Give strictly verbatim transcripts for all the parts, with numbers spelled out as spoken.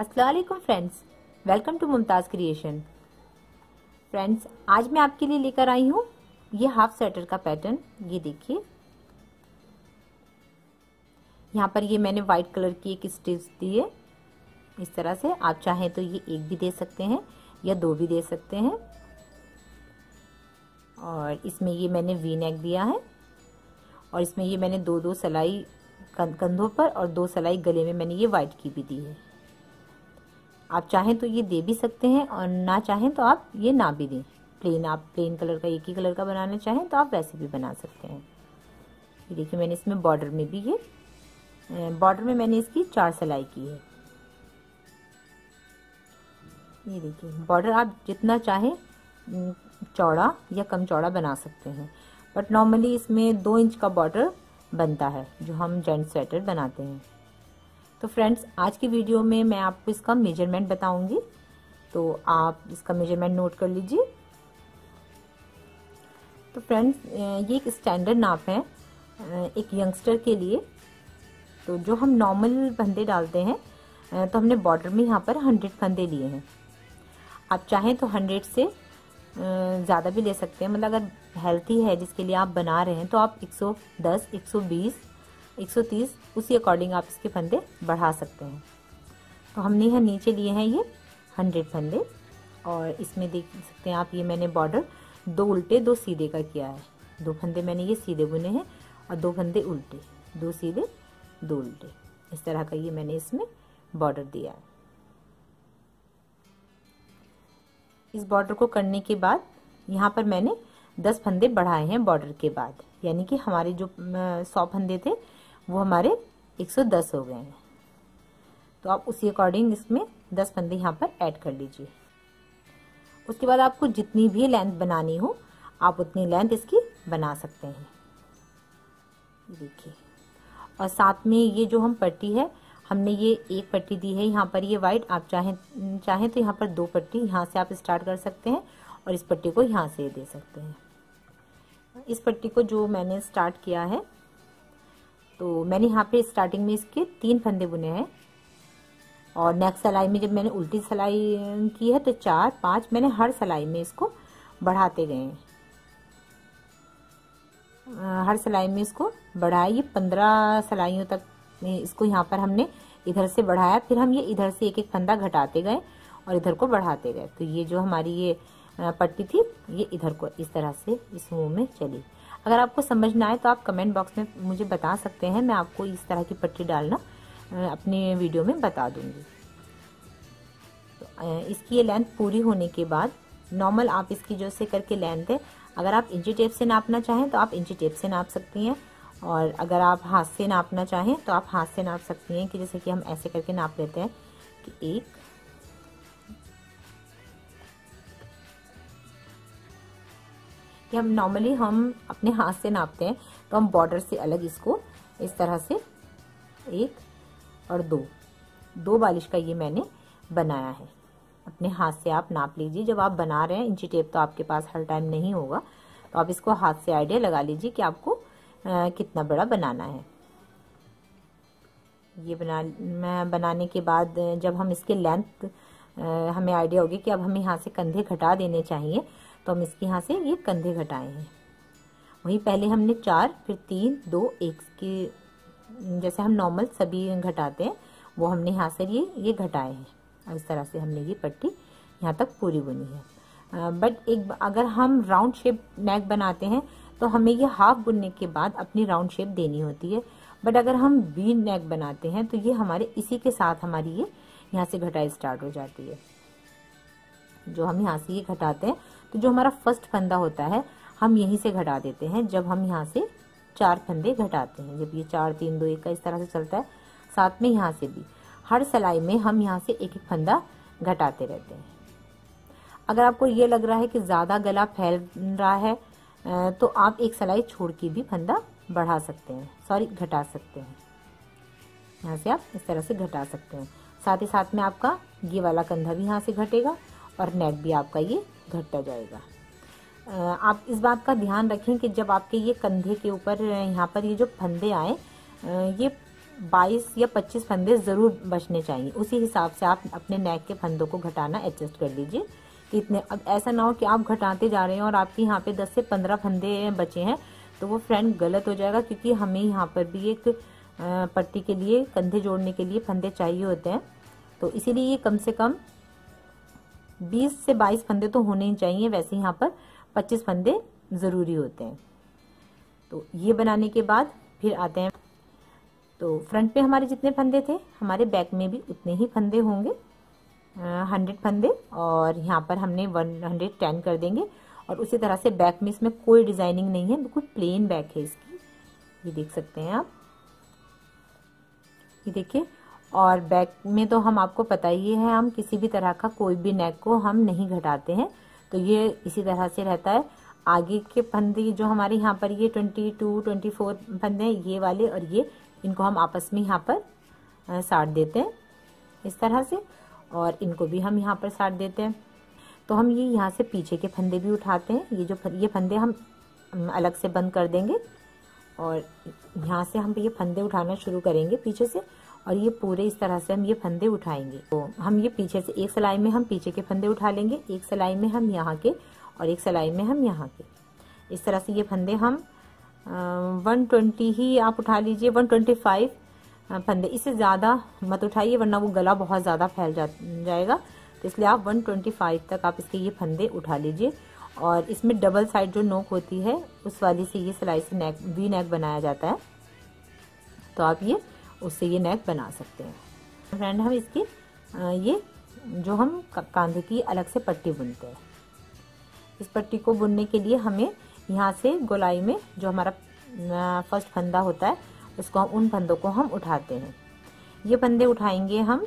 अस्सलाम वालेकुम friends, welcome to Mumtaz creation. Friends, आज मैं आपके लिए लेकर आई हूँ ये हाफ स्वेटर का पैटर्न। ये देखिए, यहाँ पर ये मैंने वाइट कलर की एक स्टिच दी है। इस तरह से आप चाहें तो ये एक भी दे सकते हैं या दो भी दे सकते हैं। और इसमें ये मैंने वी नेक दिया है और इसमें ये मैंने दो दो सलाई कंधों पर और दो सलाई गले में मैंने ये वाइट की भी दी है। आप चाहें तो ये दे भी सकते हैं और ना चाहें तो आप ये ना भी दें। प्लेन आप प्लेन कलर का एक ही कलर का बनाना चाहें तो आप वैसे भी बना सकते हैं। ये देखिए, मैंने इसमें बॉर्डर में भी ये बॉर्डर में मैंने इसकी चार सिलाई की है। ये देखिए, बॉर्डर आप जितना चाहें चौड़ा या कम चौड़ा बना सकते हैं, बट नॉर्मली इसमें दो इंच का बॉर्डर बनता है जो हम जेंट्स स्वेटर बनाते हैं। तो फ्रेंड्स, आज की वीडियो में मैं आपको इसका मेजरमेंट बताऊंगी, तो आप इसका मेजरमेंट नोट कर लीजिए। तो फ्रेंड्स, ये एक स्टैंडर्ड नाप है एक यंगस्टर के लिए। तो जो हम नॉर्मल फंदे डालते हैं, तो हमने बॉर्डर में यहाँ पर हंड्रेड फंदे लिए हैं। आप चाहें तो हंड्रेड से ज़्यादा भी ले सकते हैं। मतलब अगर हेल्थी है जिसके लिए आप बना रहे हैं तो आप एक सौ दस, एक सौ बीस, एक सौ तीस उसी अकॉर्डिंग आप इसके फंदे बढ़ा सकते हैं। तो हमने यहाँ नीचे लिए हैं ये हंड्रेड फंदे। और इसमें देख सकते हैं आप, ये मैंने बॉर्डर दो उल्टे दो सीधे का किया है। दो फंदे मैंने ये सीधे बुने हैं और दो फंदे उल्टे, दो सीधे दो उल्टे, इस तरह का ये मैंने इसमें बॉर्डर दिया है। इस बॉर्डर को करने के बाद यहाँ पर मैंने दस फंदे बढ़ाए हैं बॉर्डर के बाद, यानी कि हमारे जो सौ फंदे थे वो हमारे एक सौ दस हो गए हैं। तो आप उसी अकॉर्डिंग इसमें दस फंदे यहाँ पर ऐड कर लीजिए। उसके बाद आपको जितनी भी लेंथ बनानी हो आप उतनी लेंथ इसकी बना सकते हैं। देखिए, और साथ में ये जो हम पट्टी है, हमने ये एक पट्टी दी है यहाँ पर ये वाइट। आप चाहें चाहें तो यहाँ पर दो पट्टी, यहाँ से आप स्टार्ट कर सकते हैं और इस पट्टी को यहाँ से दे सकते हैं। इस पट्टी को जो मैंने स्टार्ट किया है, तो मैंने यहाँ पे स्टार्टिंग में इसके तीन फंदे बुने हैं और नेक्स्ट सिलाई में जब मैंने उल्टी सिलाई की है तो चार पाँच मैंने हर सिलाई में इसको बढ़ाते गए हैं। हर सिलाई में इसको बढ़ाया, ये पंद्रह सिलाइयों तक इसको यहाँ पर हमने इधर से बढ़ाया, फिर हम ये इधर से एक एक फंदा घटाते गए और इधर को बढ़ाते गए। तो ये जो हमारी ये पट्टी थी ये इधर को इस तरह से इस मुँह में चली। अगर आपको समझ ना आए तो आप कमेंट बॉक्स में मुझे बता सकते हैं, मैं आपको इस तरह की पट्टी डालना अपने वीडियो में बता दूँगी। तो इसकी ये लेंथ पूरी होने के बाद नॉर्मल आप इसकी जो से करके लेंथ है, अगर आप इंची टेप से नापना चाहें तो आप इंची टेप से नाप सकती हैं, और अगर आप हाथ से नापना चाहें तो आप हाथ से नाप सकती हैं। कि जैसे कि हम ऐसे करके नाप लेते हैं कि एक कि हम नॉर्मली हम अपने हाथ से नापते हैं, तो हम बॉर्डर से अलग इसको इस तरह से एक और दो दो बालिश का ये मैंने बनाया है। अपने हाथ से आप नाप लीजिए जब आप बना रहे हैं। इंची टेप तो आपके पास हर टाइम नहीं होगा, तो आप इसको हाथ से आइडिया लगा लीजिए कि आपको आ, कितना बड़ा बनाना है। ये बना मैं बनाने के बाद जब हम इसके लेंथ हमें आइडिया होगी कि अब हमें यहाँ से कंधे घटा देने चाहिए, तो हम इसके यहाँ से ये कंधे घटाए हैं। वहीं पहले हमने चार, फिर तीन, दो, एक की जैसे हम नॉर्मल सभी घटाते हैं वो हमने यहाँ से ये ये घटाए हैं। और इस तरह से हमने ये पट्टी यहाँ तक पूरी बुनी है। बट एक अगर हम राउंड शेप नेक बनाते हैं तो हमें ये हाफ बुनने के बाद अपनी राउंड शेप देनी होती है। बट अगर हम वी नेक बनाते हैं तो ये हमारे इसी के साथ हमारी ये यहाँ से घटाई स्टार्ट हो जाती है। जो हम यहाँ से ये घटाते हैं, तो जो हमारा फर्स्ट फंदा होता है हम यहीं से घटा देते हैं। जब हम यहाँ से चार फंदे घटाते हैं, जब ये चार तीन दो एक का इस तरह से चलता है, साथ में यहाँ से भी हर सिलाई में हम यहाँ से एक एक फंदा घटाते रहते हैं। अगर आपको ये लग रहा है कि ज़्यादा गला फैल रहा है तो आप एक सिलाई छोड़ के भी फंदा बढ़ा सकते हैं, सॉरी घटा सकते हैं। यहाँ से आप इस तरह से घटा सकते हैं। साथ ही साथ में आपका ये वाला कंधा भी यहाँ से घटेगा और नेक भी आपका ये घटता जाएगा। आप इस बात का ध्यान रखें कि जब आपके ये कंधे के ऊपर यहाँ पर ये जो फंदे आए, ये बाईस या पच्चीस फंदे ज़रूर बचने चाहिए। उसी हिसाब से आप अपने नेक के फंदों को घटाना एडजस्ट कर लीजिए इतने। अब ऐसा ना हो कि आप घटाते जा रहे हैं और आपके यहाँ पे दस से पंद्रह फंदे बचे हैं तो वो फ्रेंड गलत हो जाएगा, क्योंकि हमें यहाँ पर भी एक पट्टी के लिए कंधे जोड़ने के लिए फंदे चाहिए होते हैं। तो इसीलिए ये कम से कम बीस से बाईस फंदे तो होने ही चाहिए, वैसे यहाँ पर पच्चीस फंदे ज़रूरी होते हैं। तो ये बनाने के बाद फिर आते हैं, तो फ्रंट पे हमारे जितने फंदे थे हमारे बैक में भी उतने ही फंदे होंगे, हंड्रेड फंदे, और यहाँ पर हमने वन हंड्रेड टेन कर देंगे। और उसी तरह से बैक में इसमें कोई डिज़ाइनिंग नहीं है, बिल्कुल प्लेन बैक है इसकी, ये देख सकते हैं आप, ये देखिए। और बैक में तो हम आपको पता ही है, हम किसी भी तरह का कोई भी नेक को हम नहीं घटाते हैं, तो ये इसी तरह से रहता है। आगे के फंदे जो हमारे यहाँ पर ये ट्वेंटी टू ट्वेंटी फोर फंदे हैं ये वाले और ये, इनको हम आपस में यहाँ पर साट देते हैं इस तरह से, और इनको भी हम यहाँ पर साट देते हैं। तो हम ये यहाँ से पीछे के फंदे भी उठाते हैं, ये जो ये फंदे हम अलग से बंद कर देंगे और यहाँ से हम ये फंदे उठाना शुरू करेंगे पीछे से, और ये पूरे इस तरह से हम ये फंदे उठाएंगे। तो हम ये पीछे से एक सिलाई में हम पीछे के फंदे उठा लेंगे, एक सिलाई में हम यहाँ के और एक सिलाई में हम यहाँ के, इस तरह से ये फंदे हम एक सौ बीस ही आप उठा लीजिए, एक सौ पच्चीस फंदे, इससे ज़्यादा मत उठाइए वरना वो गला बहुत ज़्यादा फैल जा जाएगा तो इसलिए आप एक सौ पच्चीस तक आप इसके ये फंदे उठा लीजिए। और इसमें डबल साइड जो नोक होती है उस वाली से ये सिलाई से नेक वी नेक बनाया जाता है, तो आप ये उससे ये नेक बना सकते हैं। फ्रेंड हम इसकी ये जो हम कांधे की अलग से पट्टी बुनते हैं, इस पट्टी को बुनने के लिए हमें यहाँ से गोलाई में जो हमारा फर्स्ट फंदा होता है उसको हम उन फंदों को हम उठाते हैं। ये फंदे उठाएंगे हम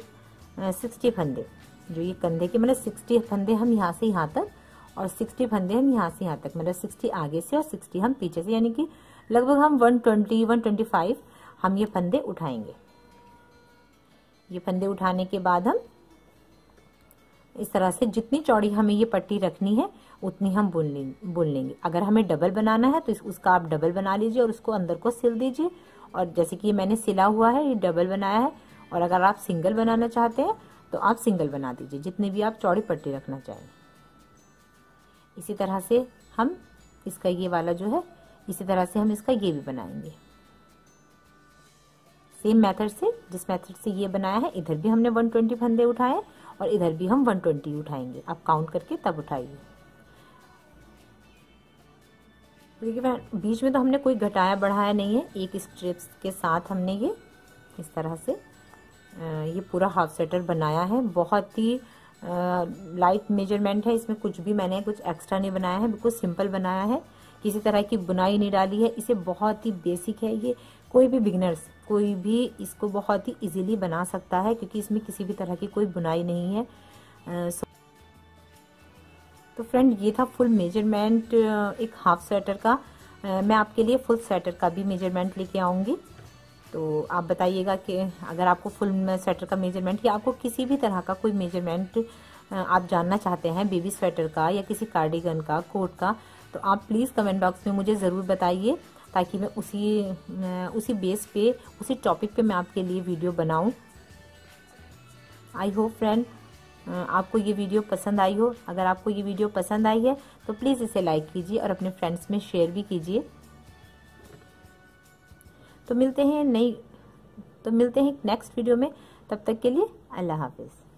साठ फंदे, जो ये कंधे के मतलब साठ फंदे हम यहाँ से यहाँ तक और साठ फंदे हम यहाँ से यहाँ तक, मतलब साठ आगे से और साठ हम पीछे से, यानी कि लगभग हम एक सौ बीस एक सौ पच्चीस हम ये फंदे उठाएंगे। ये फंदे उठाने के बाद हम इस तरह से जितनी चौड़ी हमें ये पट्टी रखनी है उतनी हम बुन लें बुन लेंगे। अगर हमें डबल बनाना है तो उसका आप डबल बना लीजिए और उसको अंदर को सिल दीजिए, और जैसे कि मैंने सिला हुआ है ये डबल बनाया है। और अगर आप सिंगल बनाना चाहते हैं तो आप सिंगल बना दीजिए, जितनी भी आप चौड़ी पट्टी रखना चाहें। इसी तरह से हम इसका ये वाला जो है इसी तरह से हम इसका ये भी बनाएंगे सेम मेथड से, जिस मेथड से ये बनाया है। इधर भी हमने एक सौ बीस फंदे उठाए और इधर भी हम एक सौ बीस उठाएंगे, आप काउंट करके तब उठाइए। देखिए बीच में तो हमने कोई घटाया बढ़ाया नहीं है, एक स्ट्रिप्स के साथ हमने ये इस तरह से ये पूरा हाफ स्वेटर बनाया है। बहुत ही लाइट मेजरमेंट है, इसमें कुछ भी मैंने कुछ एक्स्ट्रा नहीं बनाया है, बिल्कुल सिंपल बनाया है, किसी तरह की बुनाई नहीं डाली है। इसे बहुत ही बेसिक है, ये कोई भी बिगिनर्स कोई भी इसको बहुत ही इजीली बना सकता है, क्योंकि इसमें किसी भी तरह की कोई बुनाई नहीं है। आ, तो फ्रेंड ये था फुल मेजरमेंट एक हाफ स्वेटर का। आ, मैं आपके लिए फुल स्वेटर का भी मेजरमेंट लेके आऊँगी, तो आप बताइएगा कि अगर आपको फुल स्वेटर का मेजरमेंट या आपको किसी भी तरह का कोई मेजरमेंट आप जानना चाहते हैं बेबी स्वेटर का या किसी कार्डिगन का, कोट का, तो आप प्लीज़ कमेंट बॉक्स में मुझे ज़रूर बताइए, ताकि मैं उसी उसी बेस पे उसी टॉपिक पे मैं आपके लिए वीडियो बनाऊं। आई होप फ्रेंड आपको ये वीडियो पसंद आई हो। अगर आपको ये वीडियो पसंद आई है तो प्लीज़ इसे लाइक कीजिए और अपने फ्रेंड्स में शेयर भी कीजिए। तो मिलते हैं नई तो मिलते हैं नेक्स्ट वीडियो में, तब तक के लिए अल्लाह हाफिज़।